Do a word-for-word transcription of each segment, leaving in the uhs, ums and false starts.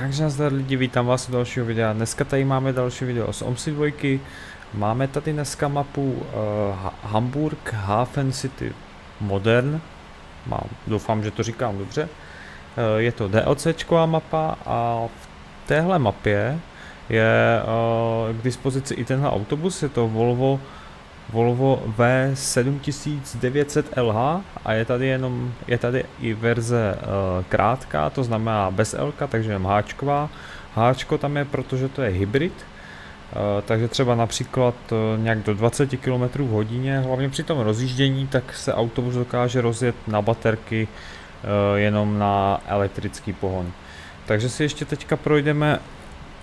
Takže zdar lidi, vítám vás u dalšího videa. Dneska tady máme další video z O M S I dva. Máme tady dneska mapu uh, Hamburg Hafen City Modern. Mám, doufám, že to říkám dobře. Uh, je to DLCčková mapa a v téhle mapě je uh, k dispozici i tenhle autobus. Je to Volvo Volvo V sedm tisíc devět set L H a je tady jenom je tady i verze uh, krátká, to znamená bez L-ka, takže jenom háčková. Háčko tam je, protože to je hybrid, uh, takže třeba například uh, nějak do dvacet kilometrů v hodině, hlavně při tom rozjíždění, tak se autobus dokáže rozjet na baterky uh, jenom na elektrický pohon. Takže si ještě teďka projdeme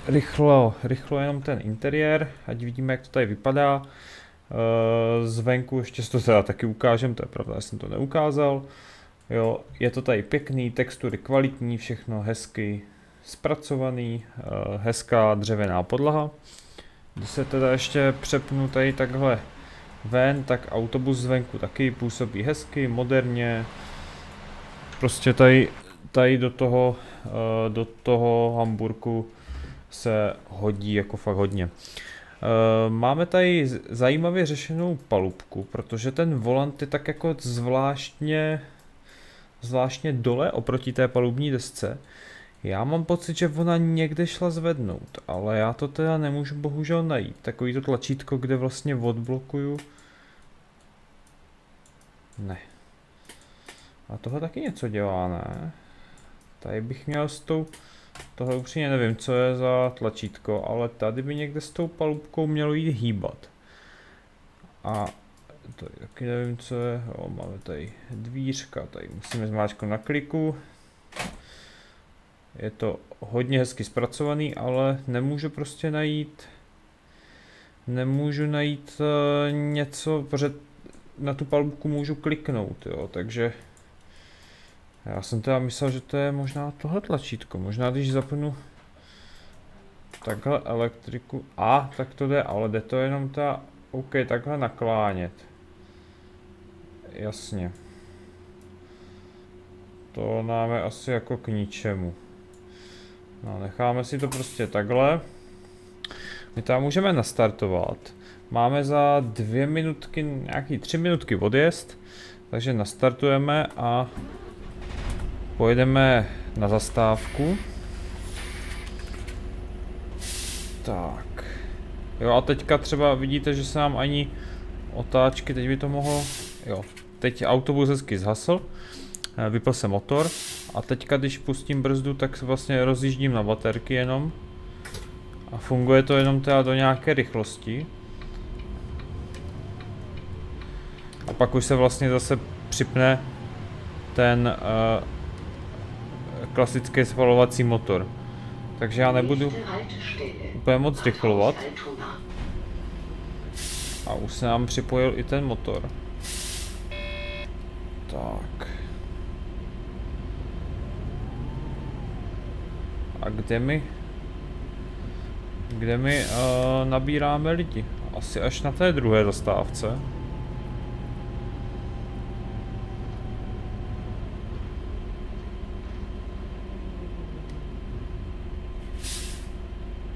rychlo, rychlo jenom ten interiér, ať vidíme, jak to tady vypadá. Zvenku ještě si to teda taky ukážem, to je pravda, já jsem to neukázal. Jo, je to tady pěkný, textury kvalitní, všechno hezky zpracovaný, hezká dřevěná podlaha. Když se teda ještě přepnu tady takhle ven, tak autobus zvenku taky působí hezky, moderně. Prostě tady, tady do toho, do toho Hamburku se hodí jako fakt hodně. Máme tady zajímavě řešenou palubku, protože ten volant je tak jako zvláštně, zvláštně dole oproti té palubní desce. Já mám pocit, že ona někde šla zvednout, ale já to teda nemůžu bohužel najít. Takový to tlačítko, kde vlastně odblokuju. Ne. A tohle taky něco dělá, ne? Tady bych měl s tou... Tohle upřímně nevím, co je za tlačítko, ale tady by někde s tou palubkou mělo jít hýbat. A tady taky nevím, co je. Jo, máme tady dvířka, tady musíme zmáčknout na kliku. Je to hodně hezky zpracovaný, ale nemůžu prostě najít, nemůžu najít něco, protože na tu palubku můžu kliknout, jo, takže... Já jsem teda myslel, že to je možná tohle tlačítko, možná když zapnu takhle elektriku, a tak to jde, ale jde to jenom ta, OK, takhle naklánět, jasně, to nám je asi jako k ničemu, no necháme si to prostě takhle, my tam můžeme nastartovat, máme za dvě minutky, nějaký tři minutky odjezd, takže nastartujeme a pojedeme na zastávku. Tak. Jo, a teďka třeba vidíte, že se nám ani otáčky, teď by to mohlo... Jo, teď autobus hezky zhasl. Vypl se motor. A teďka, když pustím brzdu, tak vlastně rozjíždím na baterky jenom. A funguje to jenom teda do nějaké rychlosti. A pak už se vlastně zase připne ten... Uh, klasický spalovací motor. Takže já nebudu úplně moc rychlovat. A už se nám připojil i ten motor. Tak. A kde my... Kde my uh, nabíráme lidi? Asi až na té druhé zastávce.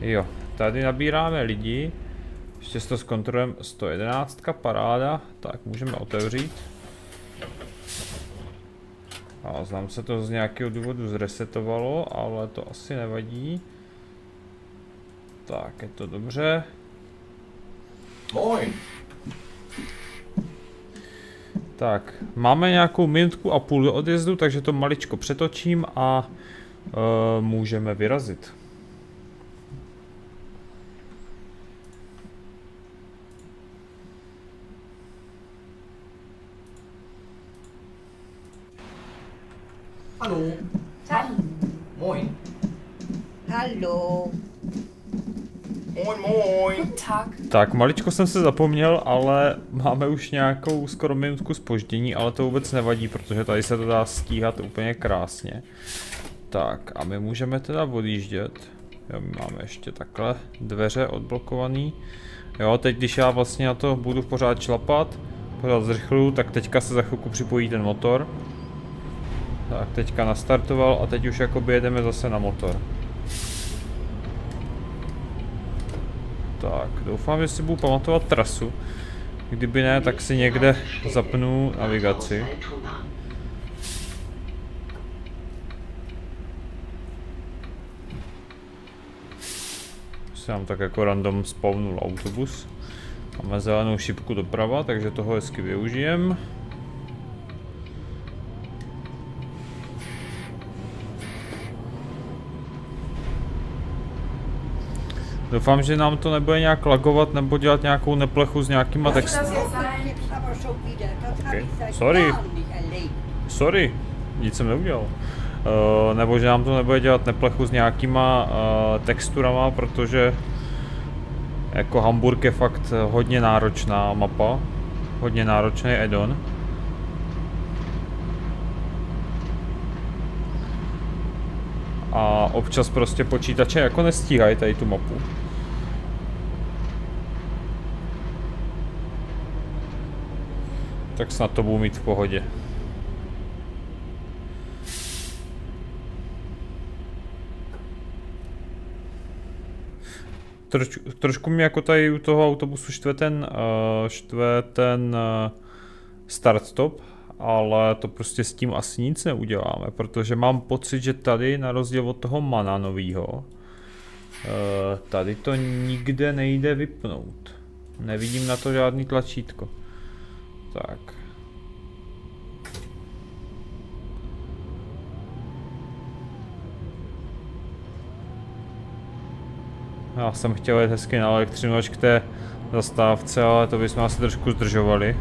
Jo, tady nabíráme lidi, ještě si to zkontrolujeme, sto jedenáct, paráda, tak můžeme otevřít. A znám se to z nějakého důvodu zresetovalo, ale to asi nevadí. Tak, je to dobře. Moin. Tak, máme nějakou minutku a půl do odjezdu, takže to maličko přetočím a e, můžeme vyrazit. Hallo. Hallo. Moin. Hallo. Moin, moin. Tak. Tak, maličko jsem se zapomněl, ale máme už nějakou skoro minutku zpoždění, ale to vůbec nevadí, protože tady se to dá stíhat úplně krásně. Tak, a my můžeme teda odjíždět. Jo, my máme ještě takhle dveře odblokovaný. Jo, teď když já vlastně na to budu pořád šlapat, pořád zrychluju, tak teďka se za chvilku připojí ten motor. Tak, teďka nastartoval a teď už jakoby jedeme zase na motor. Tak, doufám, že si budu pamatovat trasu. Kdyby ne, tak si někde zapnu navigaci. Nám tak jako random spawnul autobus. Máme zelenou šipku doprava, takže toho hezky využijem. Doufám, že nám to nebude nějak lagovat nebo dělat nějakou neplechu s nějakýma texty. Okay. Sorry. Sorry. Nic jsem neudělal. Uh, nebo že nám to nebude dělat neplechu s nějakýma uh, texturama, protože jako Hamburg je fakt hodně náročná mapa, hodně náročný add-on. A občas prostě počítače jako nestíhají tady tu mapu. Tak snad to budu mít v pohodě. Troč, trošku mi jako tady u toho autobusu štve ten, uh, štve ten uh, start-stop, ale to prostě s tím asi nic neuděláme, protože mám pocit, že tady na rozdíl od toho mana novýho, uh, tady to nikde nejde vypnout. Nevidím na to žádný tlačítko. Tak. Já jsem chtěl jít hezky na elektřinu až k té zastávce, ale to bychom asi trošku zdržovali.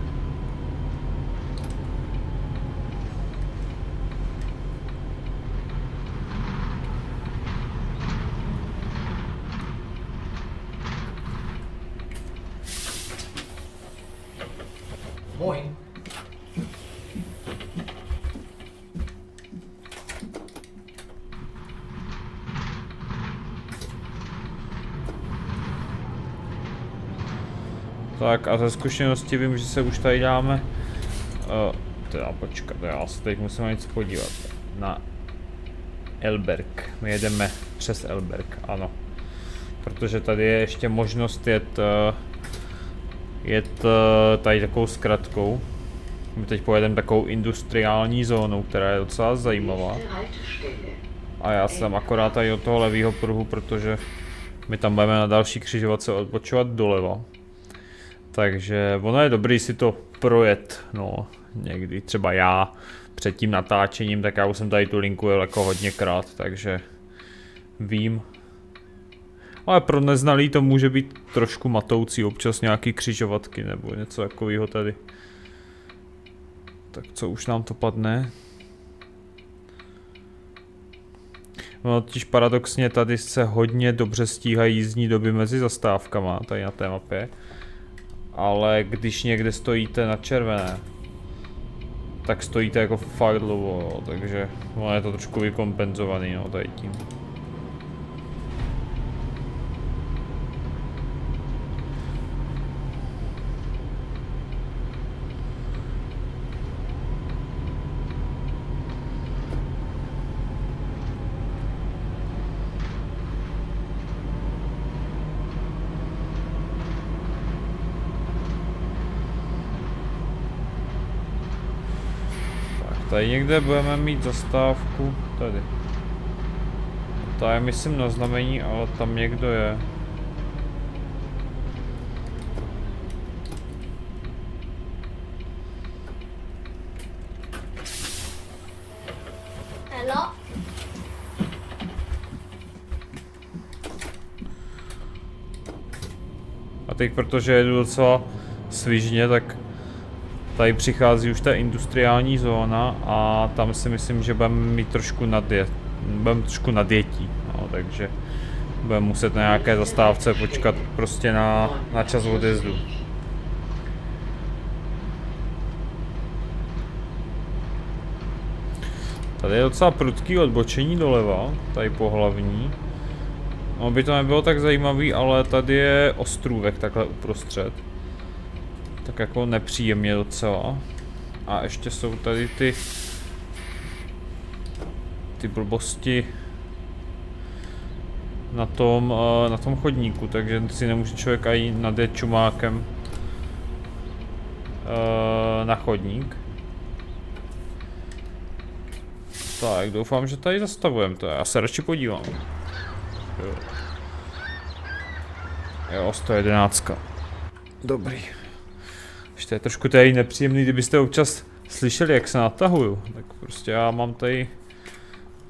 Tak a ze zkušenosti vím, že se už tady dáme, uh, teda počkat, já se teď musím něco podívat, na Elberg, my jedeme přes Elberg, ano, protože tady je ještě možnost jet, uh, jet uh, tady takovou zkratkou, my teď pojedeme takovou industriální zónou, která je docela zajímavá a já jsem akorát tady od toho levýho pruhu, protože my tam budeme na další křižovatce odbočovat doleva. Takže ono je dobrý si to projet, no někdy třeba já před tím natáčením, tak já už jsem tady tu linku jel jako hodněkrát, takže vím. Ale pro neznalý to může být trošku matoucí, občas nějaký křižovatky nebo něco takového tady. Tak co už nám to padne? No totiž paradoxně tady se hodně dobře stíhají jízdní doby mezi zastávkama, tady na té mapě. Ale když někde stojíte na červené, tak stojíte jako fakt dlouho, takže no, je to trošku vykompenzovaný, no, tady tím. Tady někde budeme mít zastávku, tady. Ta je myslím na znamení, ale tam někdo je. Hello? A teď protože jedu docela svižně, tak tady přichází už ta industriální zóna a tam si myslím, že budeme mít trošku nadjet, budeme trošku nadjetí, no, takže budeme muset na nějaké zastávce počkat prostě na, na čas odjezdu. Tady je docela prudký odbočení doleva, tady po hlavní. No, by to nebylo tak zajímavý, ale tady je ostrůvek takhle uprostřed. Tak jako nepříjemně docela. A ještě jsou tady ty ty blbosti. na tom, na tom chodníku, takže si nemůže člověk ani nadjet čumákem na chodník. Tak, doufám, že tady zastavujeme to, já se radši podívám. Jo, jo, sto jedenáct. Dobrý. Ještě je trošku tady nepříjemný, kdybyste občas slyšeli, jak se natahuju. Tak prostě já mám tady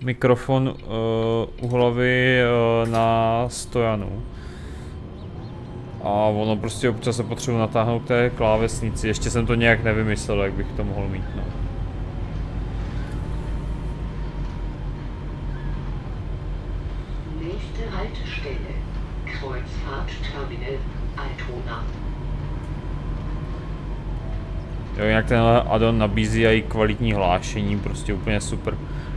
mikrofon uh, u hlavy uh, na stojanu. A ono prostě občas se potřebuje natáhnout k té klávesnici. Ještě jsem to nějak nevymyslel, jak bych to mohl mít. No. Jo, jinak tenhle addon nabízí i kvalitní hlášení, prostě úplně super.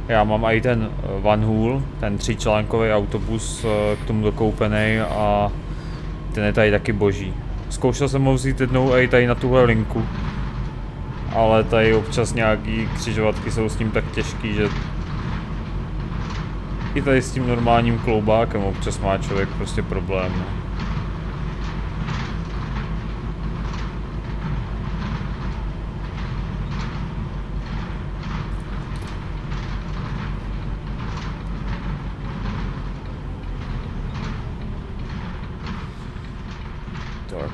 Já mám i ten Van Hool, ten tříčlánkový autobus k tomu dokoupený a ten je tady taky boží. Zkoušel jsem ho vzít jednou i tady na tuhle linku, ale tady občas nějaký křižovatky jsou s ním tak těžký, že i tady s tím normálním kloubákem občas má člověk prostě problém.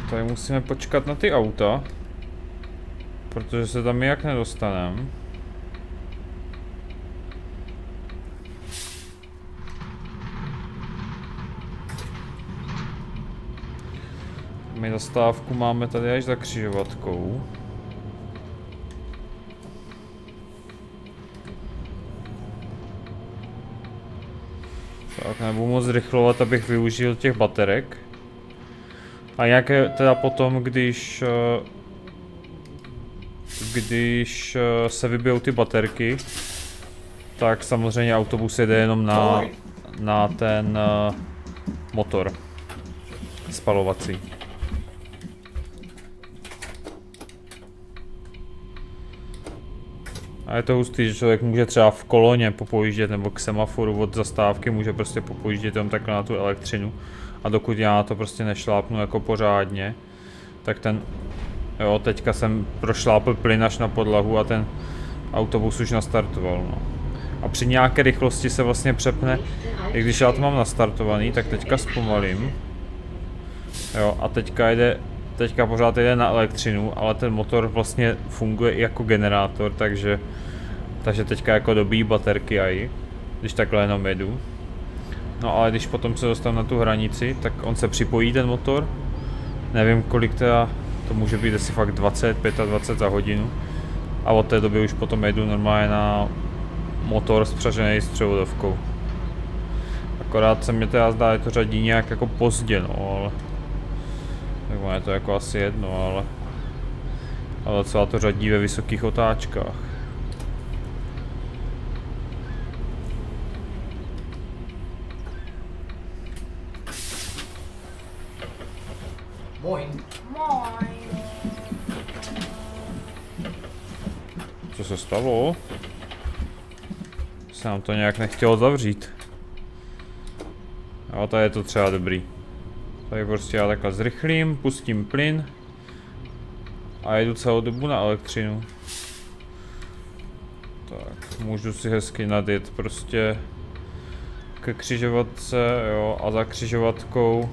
Tady musíme počkat na ty auta, protože se tam jak nedostaneme. My zastávku máme tady až za křižovatkou. Tak nebudu moc zrychlovat, abych využil těch baterek. A jak je teda potom, když, když se vybijou ty baterky, tak samozřejmě autobus jede jenom na, na ten motor spalovací. A je to hustý, že člověk může třeba v koloně popojíždět nebo k semaforu od zastávky, může prostě popojíždět jenom takhle na tu elektřinu. A dokud já to prostě nešlápnu jako pořádně, tak ten, jo, teďka jsem prošlápl plyn až na podlahu a ten autobus už nastartoval, no. A při nějaké rychlosti se vlastně přepne, i když já to mám nastartovaný, tak teďka zpomalím. Jo, a teďka jede, teďka pořád jede na elektřinu, ale ten motor vlastně funguje i jako generátor, takže, takže teďka jako dobíjí baterky aj, když takhle jenom jedu. No ale když potom se dostanu na tu hranici, tak on se připojí ten motor. Nevím kolik teda, to může být asi fakt dvacet, dvacet pět za hodinu. A od té doby už potom jedu normálně na motor spřažený s převodovkou. Akorát se mi teda zdá, že to řadí nějak jako pozdě, no ale... Tak ono je to jako asi jedno, ale... Ale docela to řadí ve vysokých otáčkách. Moin. Moin. Co se stalo? Se nám to nějak nechtělo zavřít. A tady je to třeba dobrý. Tady prostě já takhle zrychlím, pustím plyn a jedu celou dobu na elektřinu. Tak, můžu si hezky nadjet prostě ke křižovatce, jo, a za křižovatkou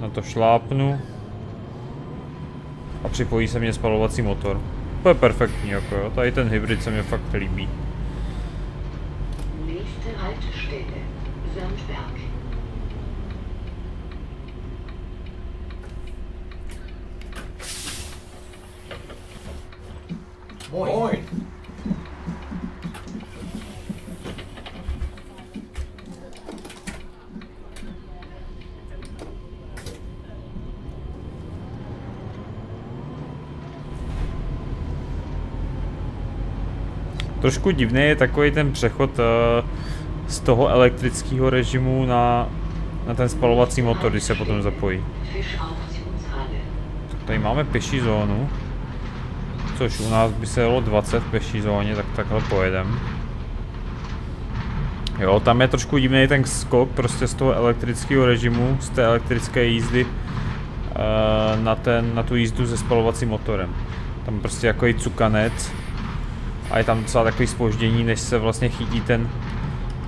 na to šlápnu a připojí se mě spalovací motor. To je perfektní, jako jo, tady ten hybrid se mě fakt líbí. Moin. Trošku divný je takový ten přechod uh, z toho elektrického režimu na, na ten spalovací motor, když se potom zapojí. Tak tady máme pěší zónu, což u nás by se jelo dvacet v pěší zóně, tak takhle pojedem. Jo, tam je trošku divný ten skok prostě z toho elektrického režimu, z té elektrické jízdy na, ten, na tu jízdu se spalovacím motorem. Tam prostě jako i cukanec a je tam docela takový zpoždění, než se vlastně chytí ten,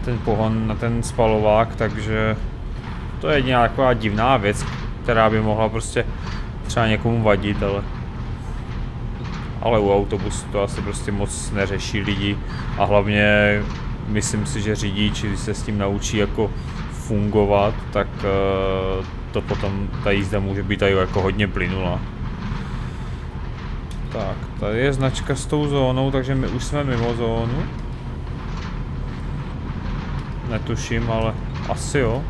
ten pohon na ten spalovák, takže to je jediná taková divná věc, která by mohla prostě třeba někomu vadit, ale ale u autobusu to asi prostě moc neřeší lidi a hlavně myslím si, že řidiči, když se s tím naučí jako fungovat, tak to potom ta jízda může být tady jako hodně plynulá. Tak, tady je značka s tou zónou, takže my už jsme mimo zónu. Netuším, ale asi jo.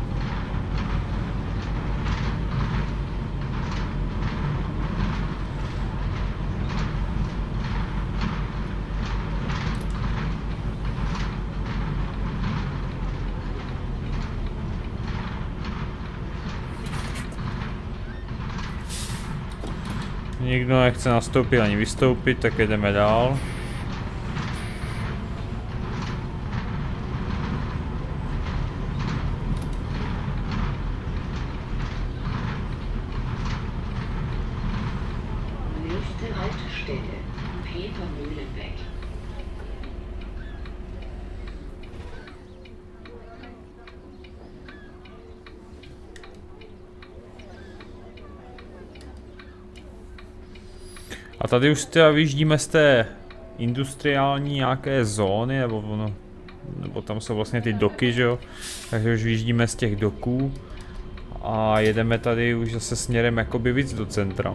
Nikdo nechce nastoupit ani vystoupit, tak jedeme dál. A tady už teda vyjíždíme z té industriální nějaké zóny, nebo, ono, nebo tam jsou vlastně ty doky, že jo? Takže už vyjíždíme z těch doků a jedeme tady už zase směrem jakoby víc do centra.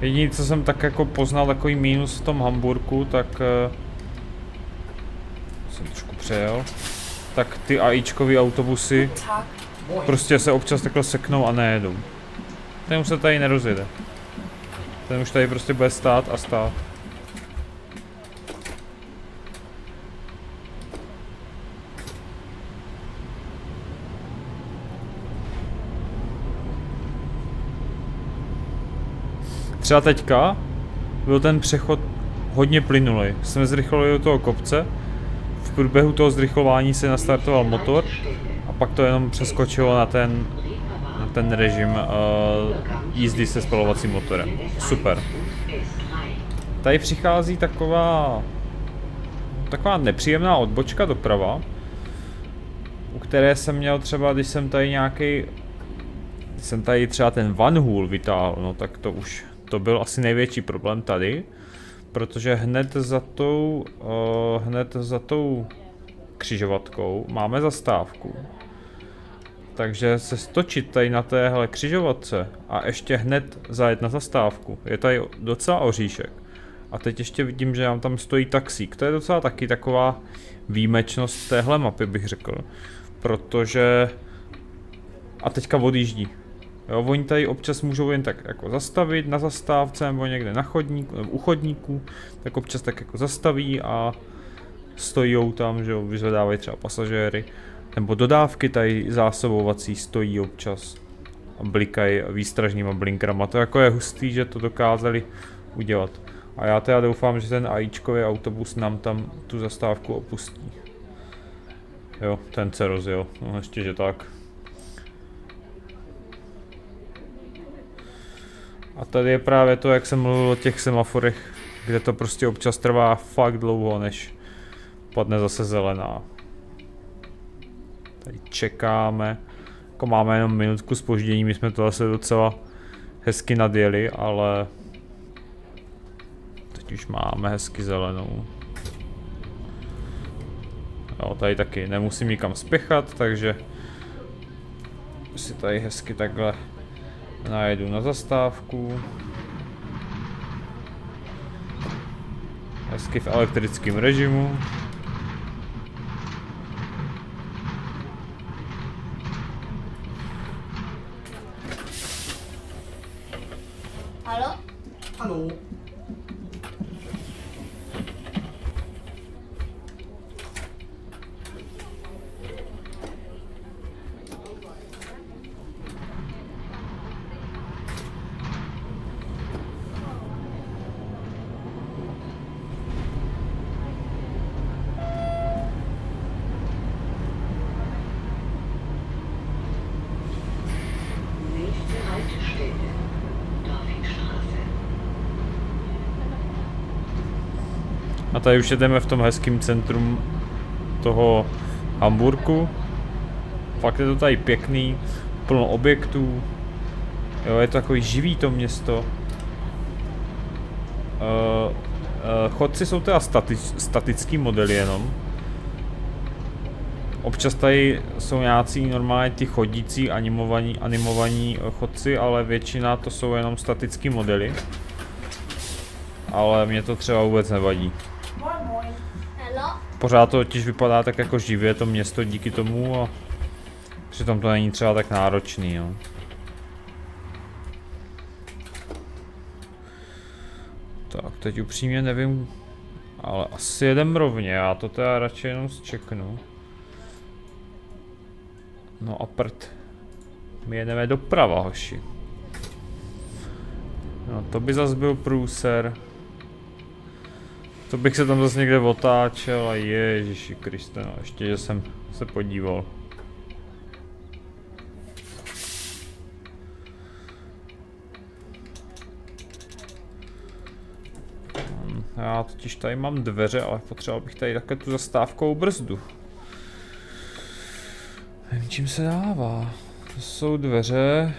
Jediné, co jsem tak jako poznal takový mínus v tom Hamburku, tak uh, jsem trošku přejel, tak ty AIčkový autobusy prostě se občas takhle seknou a nejedou. Ten už se tady nerozjede. Ten už tady prostě bude stát a stát. Třeba teďka byl ten přechod hodně plynulý. Jsme zrychlili do toho kopce, v průběhu toho zrychlování se nastartoval motor a pak to jenom přeskočilo na ten, na ten režim uh, jízdy se spalovacím motorem. Super. Tady přichází taková, taková nepříjemná odbočka doprava, u které jsem měl třeba, když jsem tady nějaký, když jsem tady třeba ten Van Hool vytáhl, no tak to už. To byl asi největší problém tady, protože hned za tou, uh, hned za tou křižovatkou máme zastávku. Takže se stočit tady na téhle křižovatce a ještě hned zajet na zastávku je tady docela oříšek. A teď ještě vidím, že nám tam stojí taxík. To je docela taky taková výjimečnost téhle mapy, bych řekl, protože a teďka odjíždí. Jo, oni tady občas můžou jen tak jako zastavit na zastávce nebo někde na chodníku, nebo u chodníku, tak občas tak jako zastaví a stojí tam, že jo, vyzvedávají třeba pasažéry, nebo dodávky tady zásobovací stojí občas a blikají výstražníma blinkrama. To jako je hustý, že to dokázali udělat. A já teda doufám, že ten AIčkový autobus nám tam tu zastávku opustí. Jo, ten se rozjel, no ještě že tak. A tady je právě to, jak jsem mluvil o těch semaforech, kde to prostě občas trvá fakt dlouho, než padne zase zelená. Tady čekáme, jako máme jenom minutku zpoždění, my jsme to asi docela hezky nadjeli, ale teď už máme hezky zelenou. Jo, tady taky nemusím nikam spěchat, takže si tady hezky takhle najedu na zastávku. Hezky v elektrickém režimu. Halo? Halo. A tady už jedeme v tom hezkém centrum toho Hamburku. Fakt je to tady pěkný, plno objektů. Jo, je to takový živý to město. Uh, uh, chodci jsou teda stati statický model jenom. Občas tady jsou nějací normálně ty chodící animovaní, animovaní chodci, ale většina to jsou jenom statický modely. Ale mě to třeba vůbec nevadí. Pořád to totiž vypadá tak jako živě to město díky tomu a přitom to není třeba tak náročný. Jo. Tak, teď upřímně nevím, ale asi jedem rovně, já to teda radši jenom zčeknu. No a prd, my jedeme doprava, hoši. No to by zas byl průser. To bych se tam zase někde otáčel a ježiši Kriste, no ještě, že jsem se podíval. Já totiž tady mám dveře, ale potřeboval bych tady také tu zastávkovou brzdu. Nevím, čím se dává. To jsou dveře.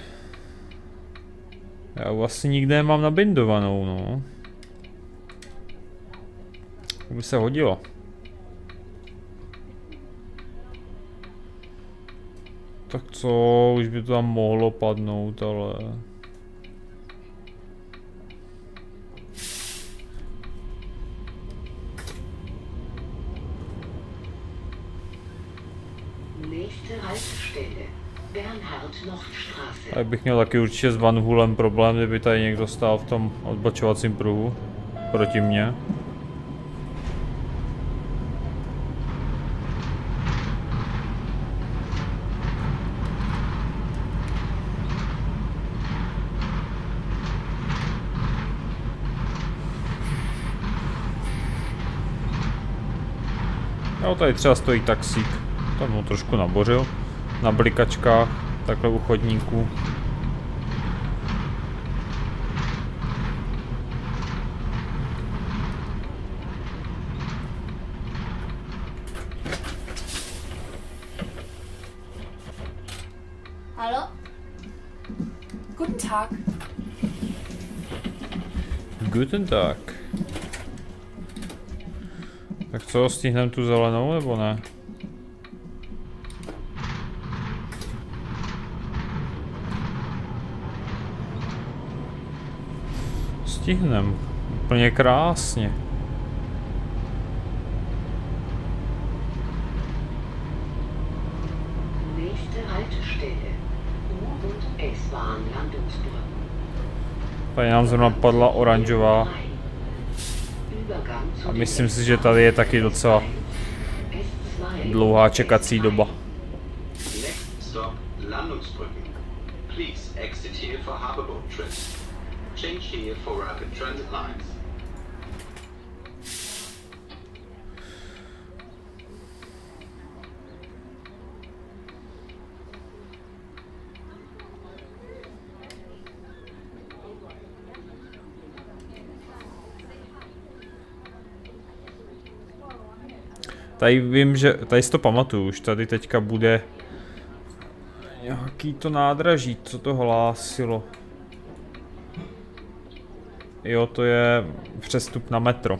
Já vlastně nikde nemám nabindovanou, no. To by se hodilo. Tak co, už by to tam mohlo padnout, ale... Tak bych měl taky určitě s Van Hoolem problém, kdyby tady někdo stál v tom odbočovacím pruhu proti mně. Jo, tady třeba stojí taxík, tam ho trošku nabořil, na blikačkách, takhle u chodníků. Hallo? Guten Tag. Guten Tag. Tak co, stihneme tu zelenou nebo ne? Stihneme, úplně krásně. Tady nám zrovna padla oranžová. A myslím si, že tady je taky docela dlouhá čekací doba. Tady vím, že, tady si to pamatuju, už tady teďka bude nějaký to nádraží, co to hlásilo. Jo, to je přestup na metro.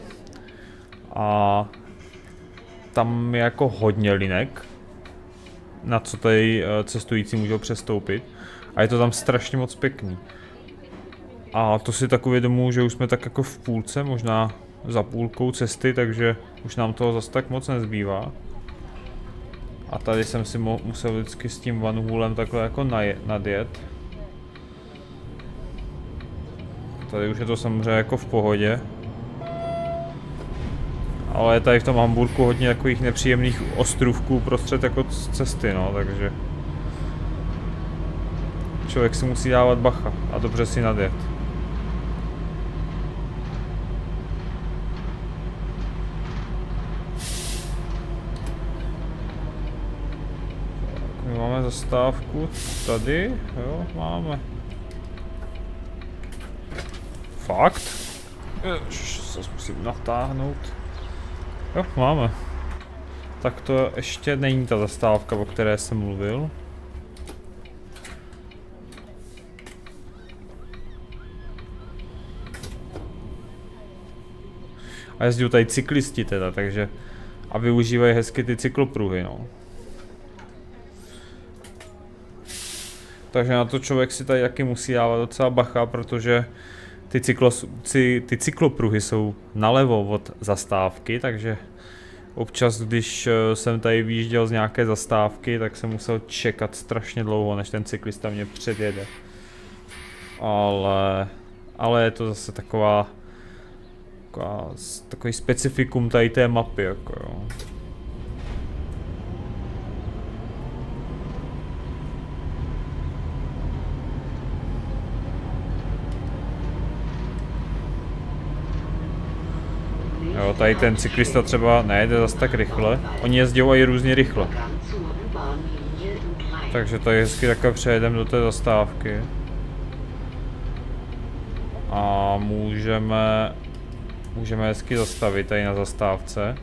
A tam je jako hodně linek, na co tady cestující můžou přestoupit. A je to tam strašně moc pěkný. A to si tak uvědomuji, že už jsme tak jako v půlce, možná za půlkou cesty, takže už nám toho zase tak moc nezbývá. A tady jsem si musel vždycky s tím Van Hoolem takhle jako nadjet. Tady už je to samozřejmě jako v pohodě. Ale je tady v tom Hamburku hodně takových nepříjemných ostrůvků prostřed jako cesty, no, takže... Člověk si musí dávat bacha a dobře si nadjet. Tak, my máme zastávku tady, jo, máme. Fakt? Se musím natáhnout. Jo, máme. Tak to ještě není ta zastávka, o které jsem mluvil. A jezdí tady cyklisti teda, takže... A využívají hezky ty cyklopruhy, no. Takže na to člověk si tady taky musí dávat docela bacha, protože... Ty, cyklos, ty, ty cyklopruhy jsou nalevo od zastávky, takže občas, když jsem tady vyjížděl z nějaké zastávky, tak jsem musel čekat strašně dlouho, než ten cyklista mě předjede. Ale, ale je to zase taková, taková takový specifikum tady té mapy. Jako jo. Jo, tady ten cyklista třeba nejede zas tak rychle, oni jezdí různě rychle. Takže tady hezky takhle přejedeme do té zastávky. A můžeme, můžeme hezky zastavit tady na zastávce.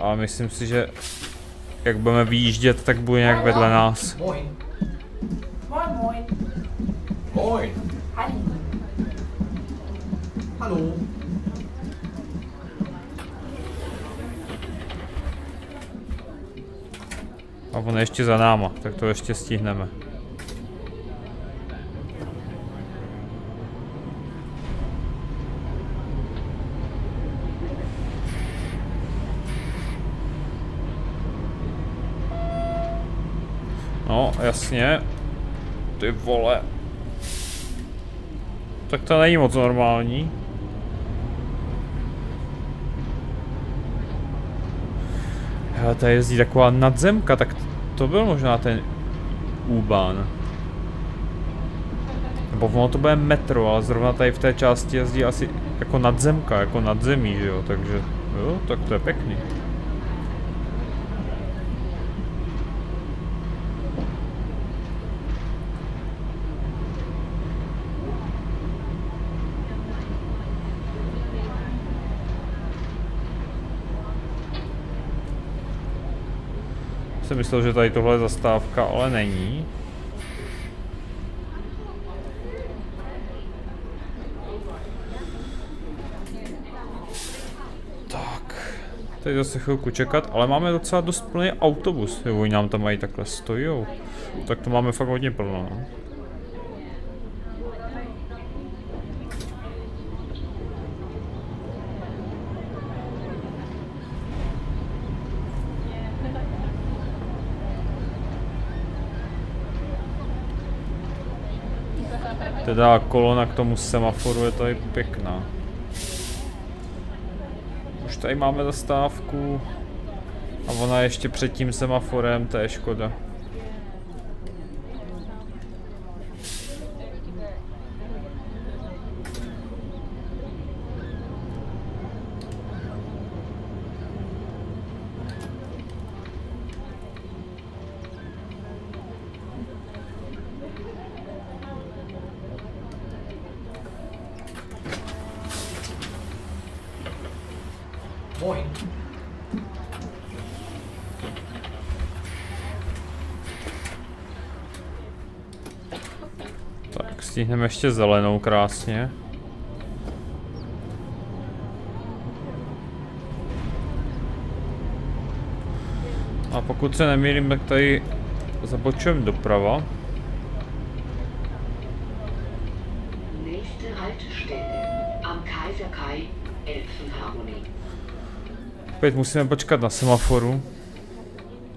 A myslím si, že jak budeme vyjíždět, tak bude nějak vedle nás. Moin. Moin, moin. Hallo. A on je ještě za náma, tak to ještě stihneme. No, jasně. Ty vole. Tak to není moc normální. Ale tady jezdí taková nadzemka, tak to byl možná ten U-Bahn. Nebo ono to bude metro, ale zrovna tady v té části jezdí asi jako nadzemka, jako nadzemí, že jo, takže jo, tak to je pěkný. Myslel, že tady tohle je zastávka, ale není. Tak, tady zase chvilku čekat, ale máme docela dost plný autobus. Jo, oni nám tam mají takhle stojou. Tak to máme fakt hodně plno. No? Teda kolona k tomu semaforu je tady pěkná. Už tady máme zastávku. A ona ještě před tím semaforem, to je škoda. Tak, stihneme ještě zelenou krásně. A pokud se nemýlím, tak tady zabočujeme doprava. Opět musíme počkat na semaforu.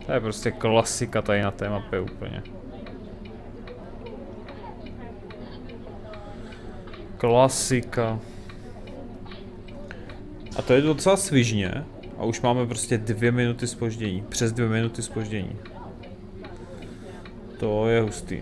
To je prostě klasika tady na té mapě úplně. Klasika. A to je docela svižně. A už máme prostě dvě minuty zpoždění. Přes dvě minuty zpoždění. To je hustý.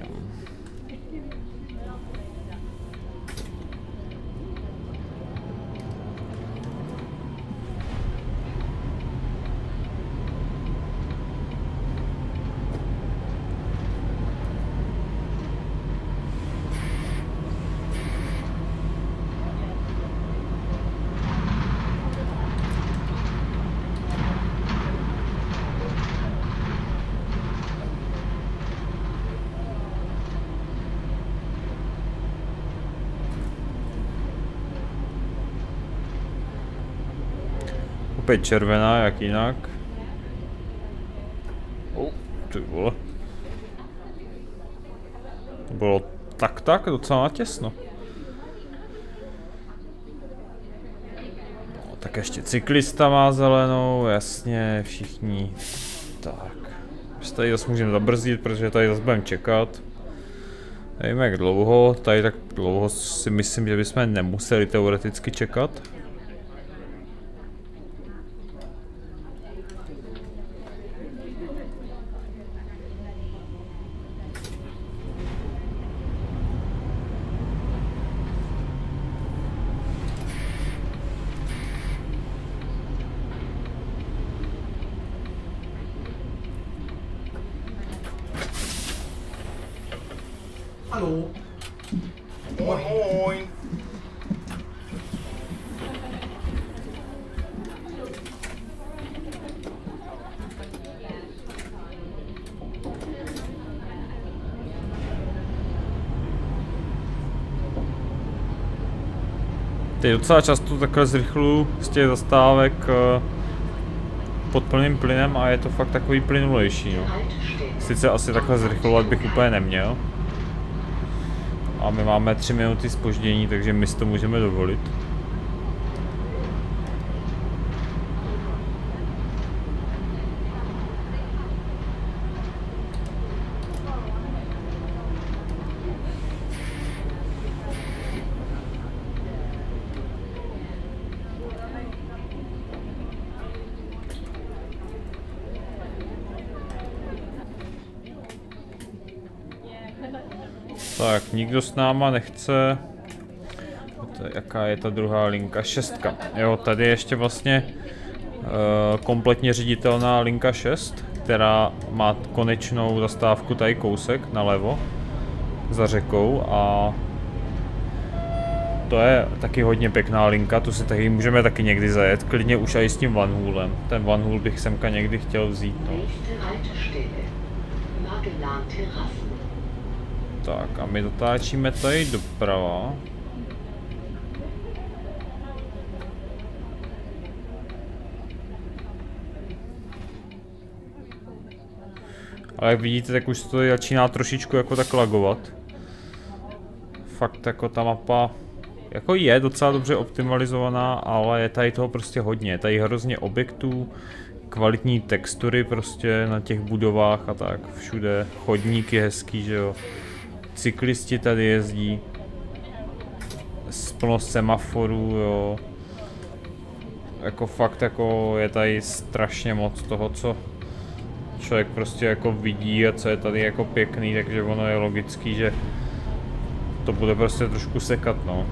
Opět červená, jak jinak. Oh, ty vole. To bylo tak tak docela těsno. No, tak ještě cyklista má zelenou, jasně, všichni. Tak. Ještě tady zase můžeme zabrzdit, protože tady zase budeme čekat. Nevím jak dlouho, tady tak dlouho si myslím, že bychom nemuseli teoreticky čekat. Hallo. Moin moin. Teď docela často takhle zrychluju z těch zastávek pod plným plynem a je to fakt takový plynulejší. No. Sice asi takhle zrychlovat bych úplně neměl. A my máme tři minuty zpoždění, takže my si to můžeme dovolit. Tak, nikdo s náma nechce. Jaká je ta druhá linka? Šestka. Jo, tady je ještě vlastně e, kompletně řiditelná linka šest, která má konečnou zastávku tady kousek nalevo za řekou a to je taky hodně pěkná linka, tu si taky můžeme taky někdy zajet, klidně už i s tím Van Hoolem. Ten Van Hool bych semka někdy chtěl vzít. No. Tak a my dotáčíme tady doprava. Ale jak vidíte, tak už to tady začíná trošičku jako tak lagovat. Fakt jako ta mapa jako je docela dobře optimalizovaná, ale je tady toho prostě hodně. Je tady hrozně objektů, kvalitní textury prostě na těch budovách a tak. Všude chodník je hezký, že jo. Cyklisti tady jezdí, plno semaforů, jo. Jako fakt jako je tady strašně moc toho, co člověk prostě jako vidí a co je tady jako pěkný, takže ono je logický, že to bude prostě trošku sekat, no.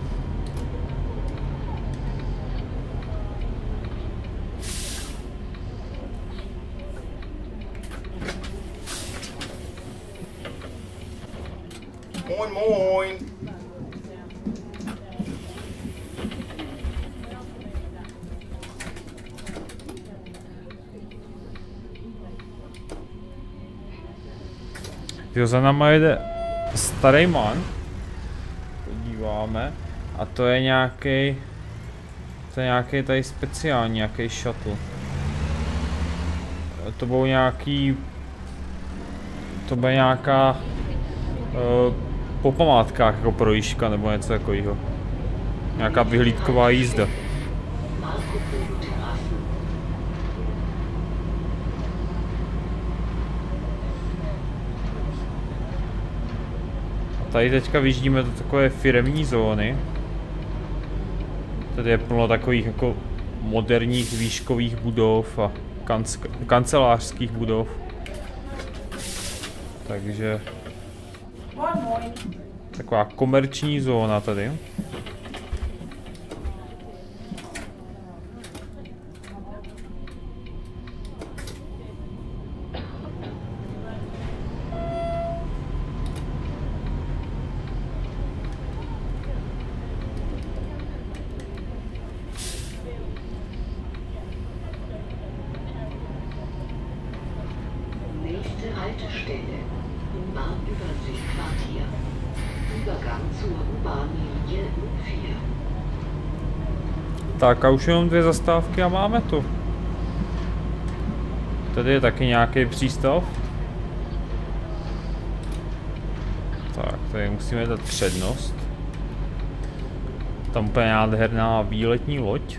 Moin moin. Jo, za náma jede starý man. Podíváme. A to je nějaký, to je nějaký tady speciální, nějaký shuttle. To byl nějaký, to byla nějaká uh, po památkách jako projížďka nebo něco takového. Nějaká vyhlídková jízda. Bodenterrassen. Tady teďka vyjíždíme do takové firemní zóny. Tady je plno takových jako moderních výškových budov a kanc- kancelářských budov. Takže taková komerční zóna tady. Tak a už jenom dvě zastávky a máme tu. Tady je taky nějaký přístav. Tak, tady musíme dát přednost. Tam úplně nádherná výletní loď.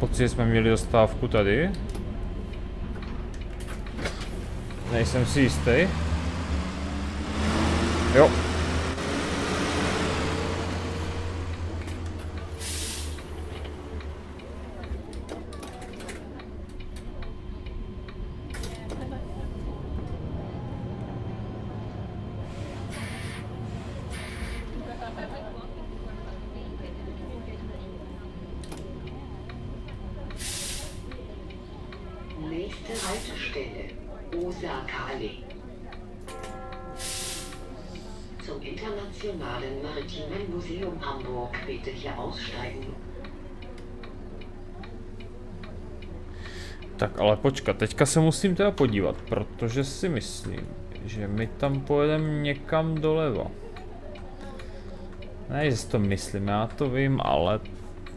Pocit, že jsme měli zastávku tady. Nejsem si jistý. Jo. Tak ale počkat, teďka se musím teda podívat, protože si myslím, že my tam pojedeme někam doleva. Ne, že si to myslím, já to vím, ale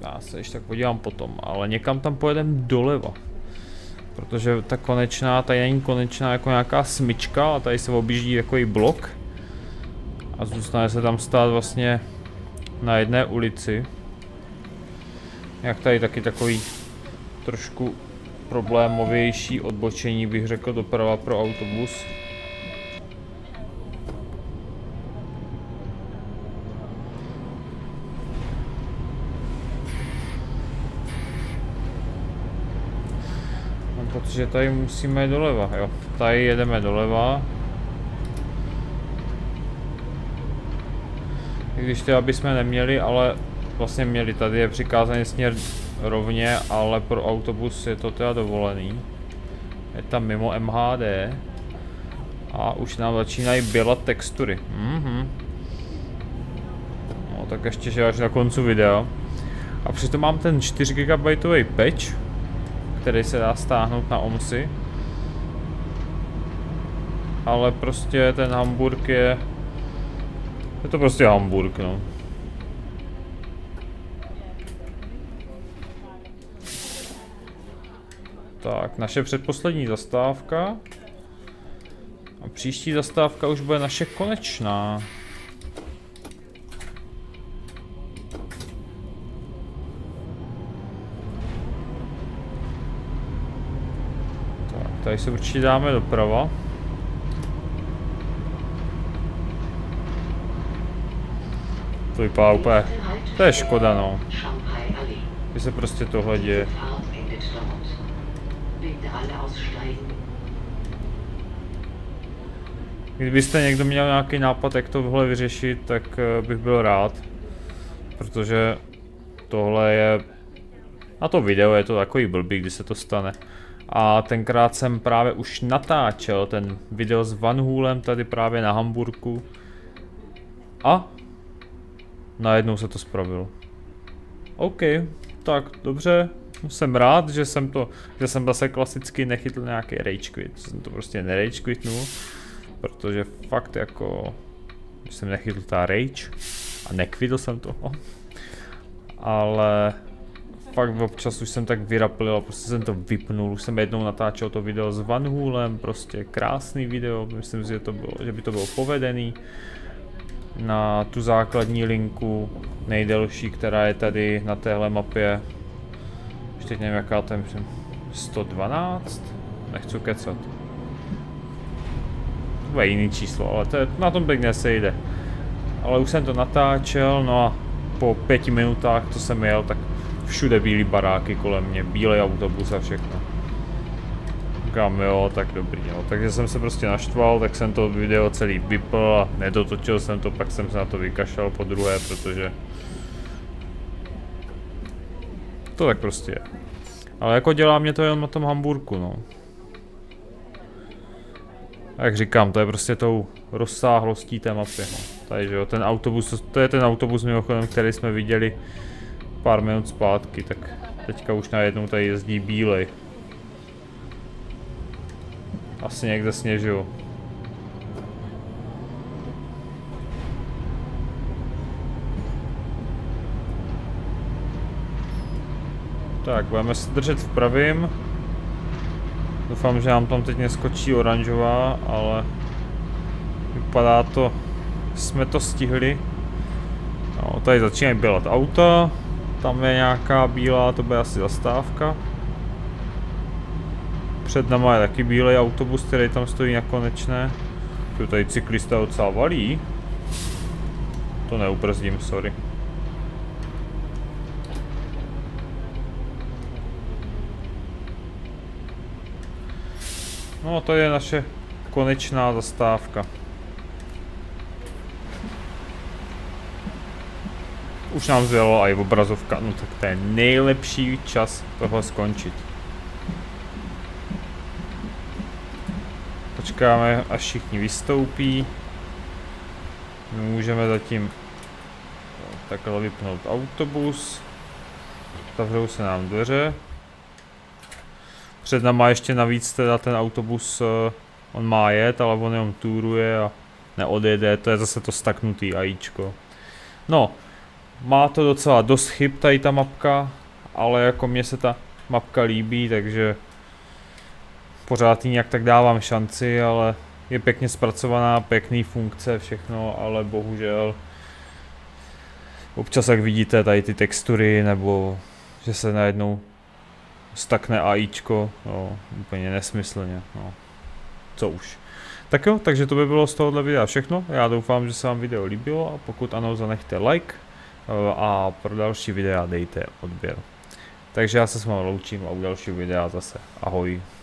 já se ještě tak podívám potom, ale někam tam pojedeme doleva. Protože ta konečná, tady není konečná jako nějaká smyčka a tady se objíždí takový blok. A zůstane se tam stát vlastně na jedné ulici. Jak tady taky takový trošku problémovější odbočení, bych řekl, doprava pro autobus. Mám pocit, že tady musíme doleva, jo. Tady jedeme doleva. I když teda bychom neměli, ale vlastně měli, tady je přikázaný směr rovně, ale pro autobus je to teda dovolený. Je tam mimo M H D. A už nám začínají bělat textury. Mm-hmm. No tak ještě, že až na koncu videa. A přitom mám ten čtyři gigabajtů patch, který se dá stáhnout na O M S I. Ale prostě ten Hamburg je... Je to prostě Hamburg, no. Tak, naše předposlední zastávka. A příští zastávka už bude naše konečná. Tak, tady se určitě dáme doprava. To vypadá úplně... To je škoda, no. Když se prostě tohle děje. Kdybyste někdo měl nějaký nápad, jak tohle vyřešit, tak bych byl rád. Protože tohle je... Na to video je to takový blbý, kdy se to stane. A tenkrát jsem právě už natáčel ten video s Van Hoolem tady právě na Hamburku. A... Najednou se to spravilo. OK, tak dobře. Jsem rád, že jsem to, že jsem zase klasicky nechytl nějaký rage quit. Jsem to prostě nerage quitnul, protože fakt jako jsem nechytl ta rage a nekvidl jsem to. Ale fakt občas už jsem tak vyraplil a prostě jsem to vypnul. Už jsem jednou natáčel to video s Van Hoolem, prostě krásný video, myslím, že, to bylo, že by to bylo povedený. Na tu základní linku, nejdelší, která je tady na téhle mapě, ještě nevím jaká, tam myslím sto dvanáct, nechci kecat. To je jiný číslo, ale to je, na tom pěkně se jde. Ale už jsem to natáčel, no a po pěti minutách, to jsem jel, tak všude bílé baráky kolem mě, bílý autobus a všechno. Říkám, jo, tak dobrý, jo. Takže jsem se prostě naštval, tak jsem to video celý vypl a nedotočil jsem to, pak jsem se na to vykašlal po druhé, protože to tak prostě je. Ale jako dělá mě to jenom na tom Hamburku, no. A jak říkám, to je prostě tou rozsáhlostí té mapy, no. Tady, že jo, ten autobus, to je ten autobus mimochodem, který jsme viděli pár minut zpátky, tak teďka už najednou tady jezdí bílej. Asi někde sněžil. Tak, budeme se držet v pravým. Doufám, že nám tam teď neskočí oranžová, ale vypadá to, jsme to stihli. No, tady začínají bělat auta, tam je nějaká bílá, to bude asi zastávka. Před náma je taky bílý autobus, který tam stojí na konečné. Tu tady cyklista docela valí. To neubrzdím, sorry. No, to je naše konečná zastávka. Už nám zjela i obrazovka, no tak to je nejlepší čas tohle skončit. Počkáme, až všichni vystoupí. Můžeme zatím takhle vypnout autobus. Zavřou se nám dveře. Před náma ještě navíc teda ten autobus, on má jet, ale on jenom túruje a neodjede, to je zase to staknutý ajíčko. No, má to docela dost chyb tady ta mapka, ale jako mně se ta mapka líbí, takže pořád jí nějak tak dávám šanci, ale je pěkně zpracovaná, pěkný funkce, všechno, ale bohužel občas, jak vidíte, tady ty textury, nebo že se najednou stakne AIčko, no, úplně nesmyslně, no, co už. Tak jo, takže to by bylo z tohohle videa všechno, já doufám, že se vám video líbilo a pokud ano, zanechte like a pro další videa dejte odběr. Takže já se s vámi loučím a u dalšího videa zase ahoj.